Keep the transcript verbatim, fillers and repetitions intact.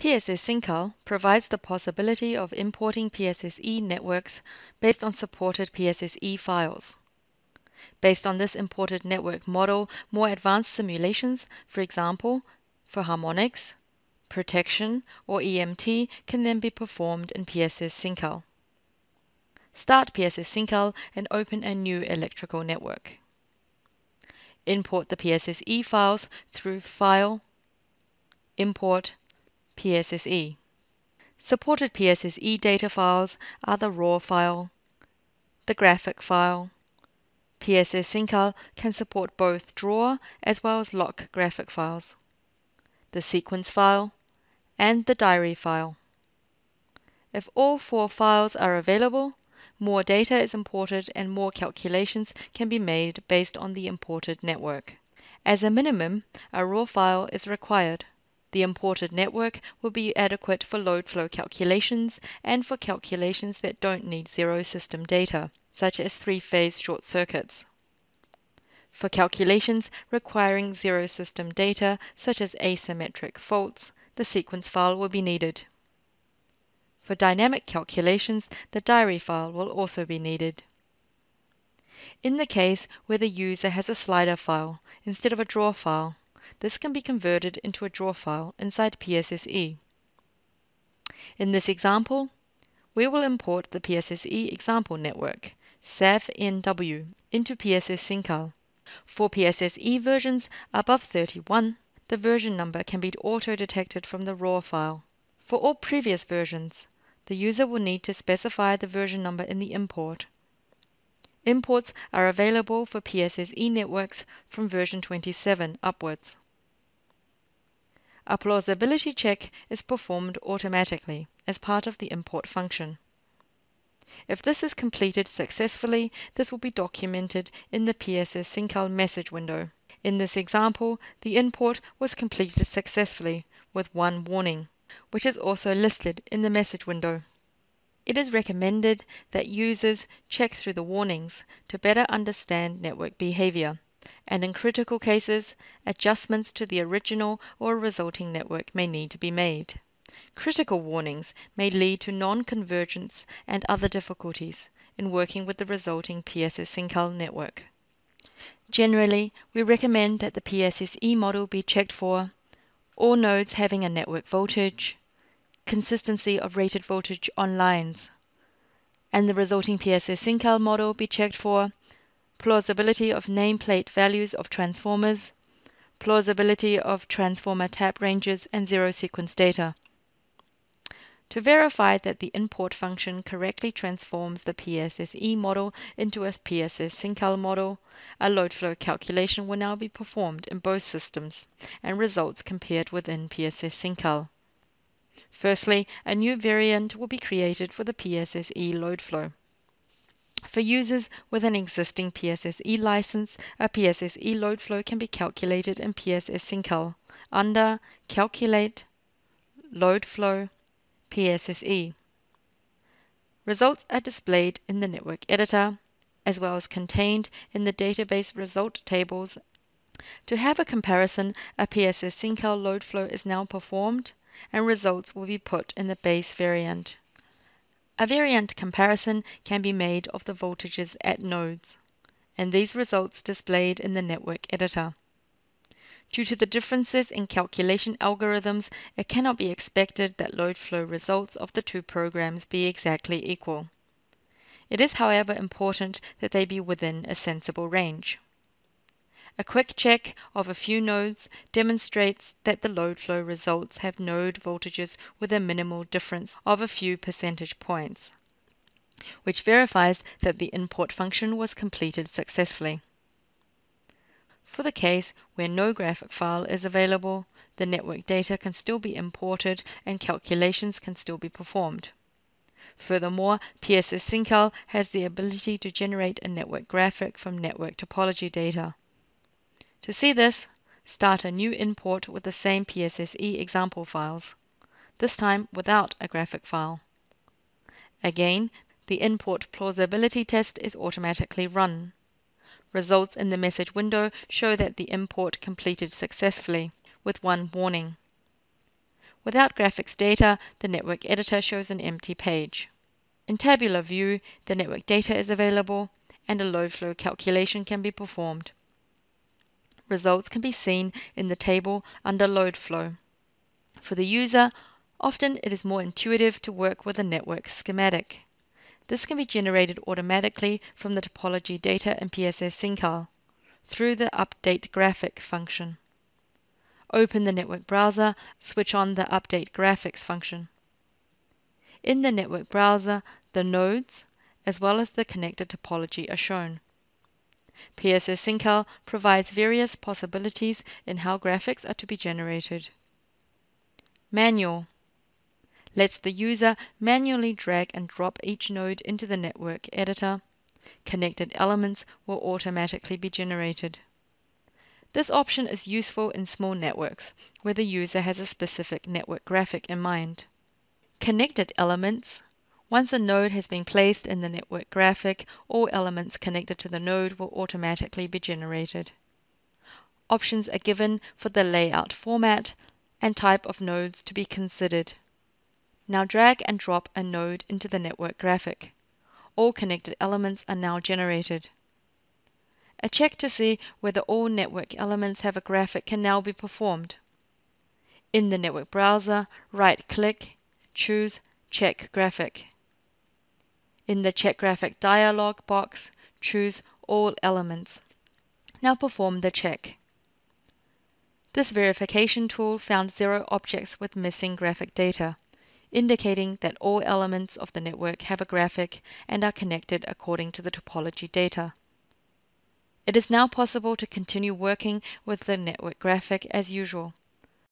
P S S S I N C A L provides the possibility of importing P S S E networks based on supported P S S E files. Based on this imported network model, more advanced simulations, for example, for harmonics, protection, or E M T, can then be performed in P S S S I N C A L. Start P S S S I N C A L and open a new electrical network. Import the P S S E files through File, Import, P S S E. Supported P S S E data files are the raw file, the graphic file. P S S S I N C A L can support both draw as well as lock graphic files, the sequence file, and the diary file. If all four files are available, more data is imported and more calculations can be made based on the imported network. As a minimum, a raw file is required. The imported network will be adequate for load flow calculations and for calculations that don't need zero system data, such as three-phase short circuits. For calculations requiring zero system data, such as asymmetric faults, the sequence file will be needed. For dynamic calculations, the diary file will also be needed. In the case where the user has a slider file instead of a draw file, this can be converted into a draw file inside P S S E. In this example, we will import the P S S E example network, S A F N W, into P S S S I N C A L. For P S S E versions above thirty-one, the version number can be auto-detected from the raw file. For all previous versions, the user will need to specify the version number in the import. Imports are available for P S S E networks from version twenty-seven upwards. A plausibility check is performed automatically as part of the import function. If this is completed successfully, this will be documented in the P S S S I N C A L message window. In this example, the import was completed successfully with one warning, which is also listed in the message window. It is recommended that users check through the warnings to better understand network behavior, and in critical cases, adjustments to the original or resulting network may need to be made. Critical warnings may lead to non-convergence and other difficulties in working with the resulting P S S S I N C A L network. Generally, we recommend that the P S S E model be checked for all nodes having a network voltage, consistency of rated voltage on lines, and the resulting P S S S I N C A L model be checked for plausibility of nameplate values of transformers, plausibility of transformer tap ranges, and zero sequence data. To verify that the import function correctly transforms the P S S E model into a P S S S I N C A L model, a load flow calculation will now be performed in both systems and results compared within P S S S I N C A L. Firstly, a new variant will be created for the P S S E load flow. For users with an existing P S S E license, a P S S E load flow can be calculated in P S S S I N C A L under Calculate, Load Flow, P S S E. Results are displayed in the network editor as well as contained in the database result tables. To have a comparison, a P S S S I N C A L load flow is now performed, and results will be put in the base variant. A variant comparison can be made of the voltages at nodes, and these results displayed in the network editor. Due to the differences in calculation algorithms, it cannot be expected that load flow results of the two programs be exactly equal. It is, however, important that they be within a sensible range. A quick check of a few nodes demonstrates that the load flow results have node voltages with a minimal difference of a few percentage points, which verifies that the import function was completed successfully. For the case where no graphic file is available, the network data can still be imported and calculations can still be performed. Furthermore, P S S S I N C A L has the ability to generate a network graphic from network topology data. To see this, start a new import with the same P S S E example files, this time without a graphic file. Again, the import plausibility test is automatically run. Results in the message window show that the import completed successfully, with one warning. Without graphics data, the network editor shows an empty page. In tabular view, the network data is available and a load flow calculation can be performed. Results can be seen in the table under load flow. For the user, often it is more intuitive to work with a network schematic. This can be generated automatically from the topology data in P S S S I N C A L through the Update Graphic function. Open the network browser, switch on the Update Graphics function. In the network browser, the nodes as well as the connected topology are shown. P S S S I N C A L provides various possibilities in how graphics are to be generated. Manual lets the user manually drag and drop each node into the network editor. Connected elements will automatically be generated. This option is useful in small networks where the user has a specific network graphic in mind. Connected elements. Once a node has been placed in the network graphic, all elements connected to the node will automatically be generated. Options are given for the layout format and type of nodes to be considered. Now drag and drop a node into the network graphic. All connected elements are now generated. A check to see whether all network elements have a graphic can now be performed. In the network browser, right-click, choose Check Graphic. In the Check Graphic dialog box, choose All Elements. Now perform the check. This verification tool found zero objects with missing graphic data, indicating that all elements of the network have a graphic and are connected according to the topology data. It is now possible to continue working with the network graphic as usual.